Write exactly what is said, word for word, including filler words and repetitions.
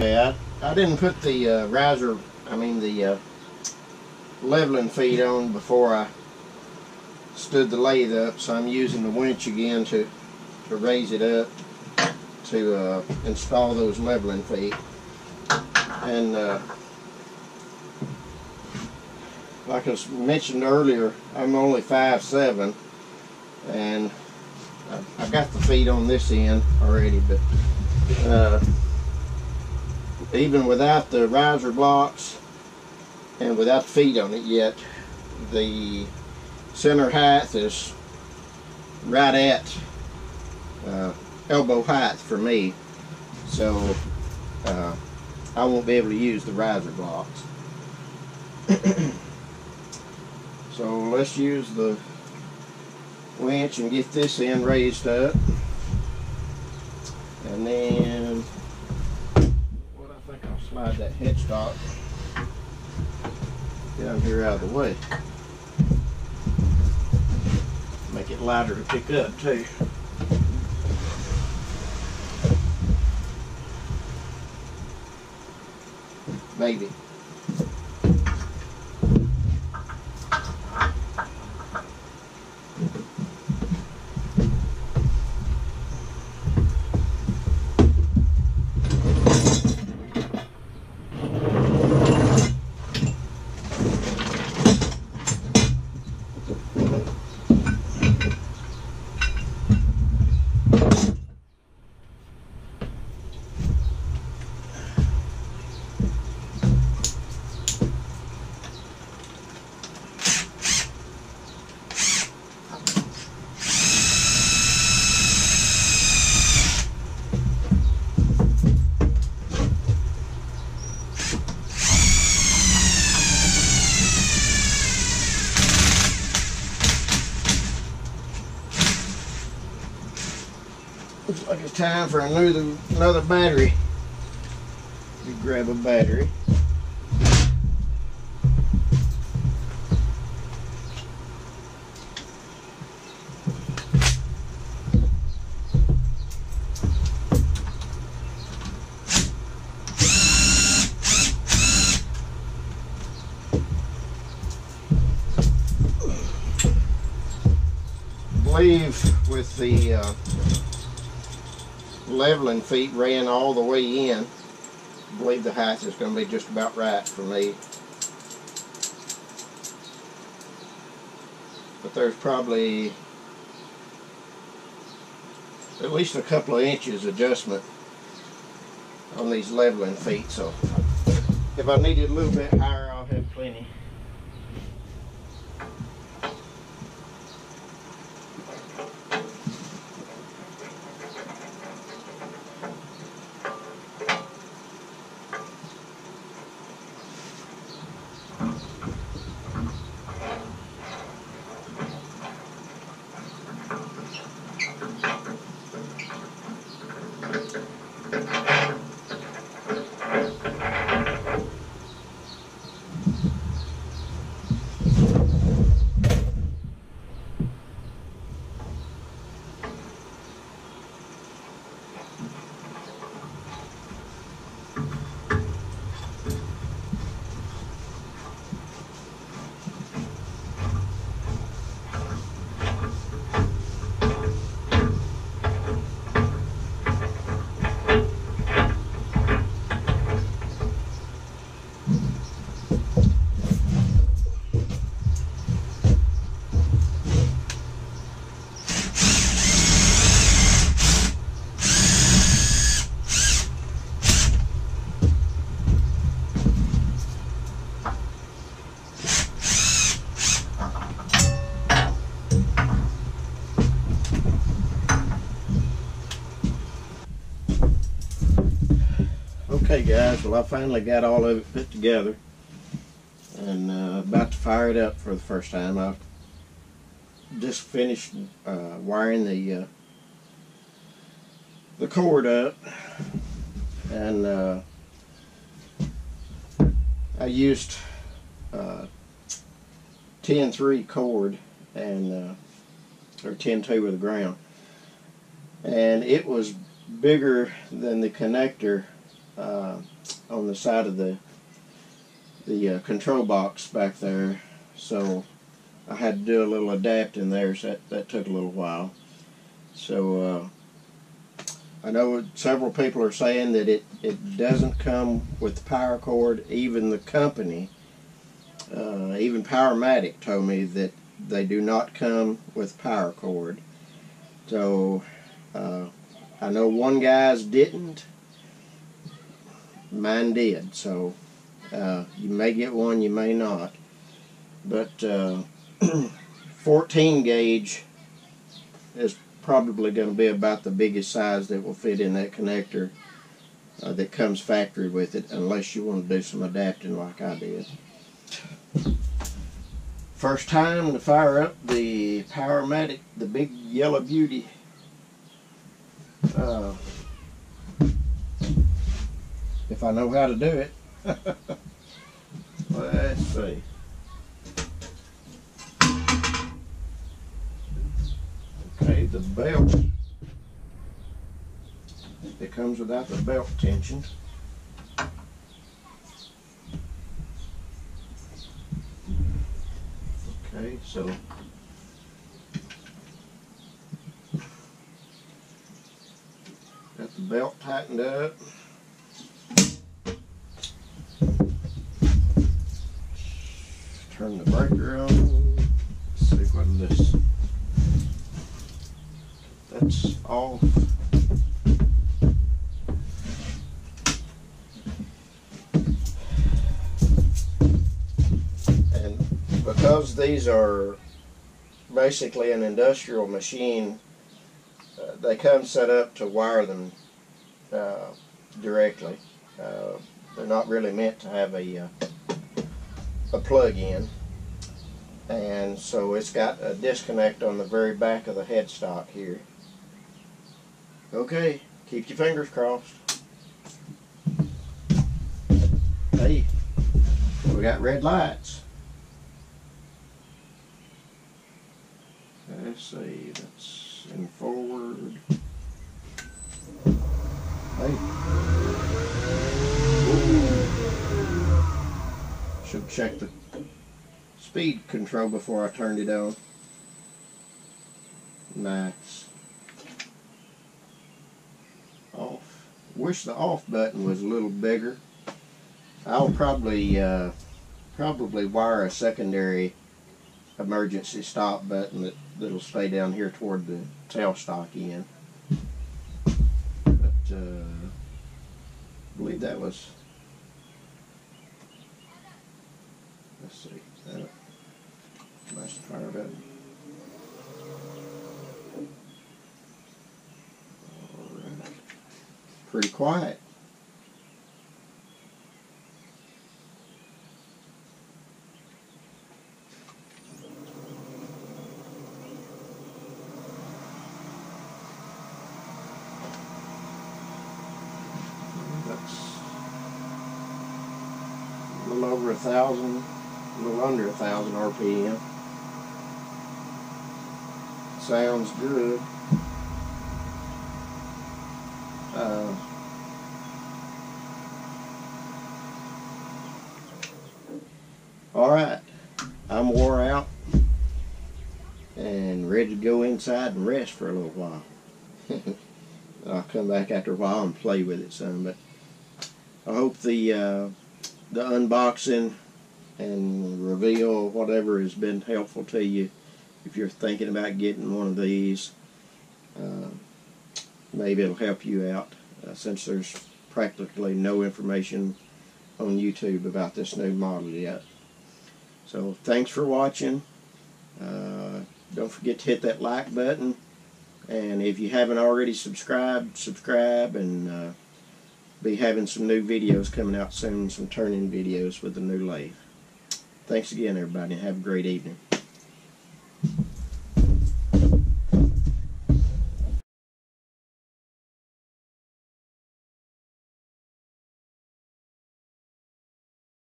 Okay, I, I didn't put the uh, riser, I mean the uh, leveling feet on before I stood the lathe up, so I'm using the winch again to, to raise it up to uh, install those leveling feet. And uh, like I mentioned earlier, I'm only five seven, and I, I got the feet on this end already, but uh, even without the riser blocks and without the feet on it yet, the center height is right at uh, elbow height for me, so uh, I won't be able to use the riser blocks. So let's use the winch and get this end raised up, and then what I think I'll slide that headstock down here out of the way. Make it lighter to pick up too. Maybe. Looks like it's time for another, another battery. You grab a battery. I believe with the uh, leveling feet ran all the way in, I believe the height is going to be just about right for me. But there's probably at least a couple of inches adjustment on these leveling feet, so if I need it a little bit higher, I'll have plenty. Okay guys, well I finally got all of it put together and uh, about to fire it up for the first time. I just finished uh, wiring the uh, the cord up, and uh, I used uh, ten three cord and uh, or ten two with the ground, and it was bigger than the connector uh, on the side of the the uh, control box back there, so I had to do a little adapting there, so that, that took a little while. So uh, I know several people are saying that it, it doesn't come with the power cord. Even the company, uh, even Powermatic told me that they do not come with power cord. So uh, I know one guy's didn't, mine did, so uh, you may get one, you may not. But uh, fourteen gauge is probably going to be about the biggest size that will fit in that connector uh, that comes factory with it, unless you want to do some adapting like I did. First time to fire up the Powermatic, the big yellow beauty. Uh, if I know how to do it. Let's see. Okay, the belt. It comes without the belt tension. Okay, so got the belt tightened up. Turn the breaker on. Let's see what it is. That's off. And because these are basically an industrial machine, uh, they come set up to wire them uh, directly. Uh, they're not really meant to have a uh, a plug in, and so it's got a disconnect on the very back of the headstock here. Okay, keep your fingers crossed. Hey, we got red lights. Let's see, that's in forward. Hey. Ooh. Should check the speed control before I turned it on. Nice. Off. Wish the off button was a little bigger. I'll probably uh, probably wire a secondary emergency stop button that, that'll stay down here toward the tailstock end. But uh, I believe that was. Let's see. Is that a nice fire button? Pretty quiet. That's a little over a thousand, a little under a thousand R P M. Sounds good. Uh, all right, I'm wore out and ready to go inside and rest for a little while. I'll come back after a while and play with it some, but I hope the uh, the unboxing and reveal, whatever, has been helpful to you. If you're thinking about getting one of these, uh, maybe it'll help you out, uh, since there's practically no information on YouTube about this new model yet. So thanks for watching. Uh, don't forget to hit that like button, and if you haven't already subscribed, subscribe, and uh, be having some new videos coming out soon, some turning videos with the new lathe. Thanks again, everybody, and have a great evening.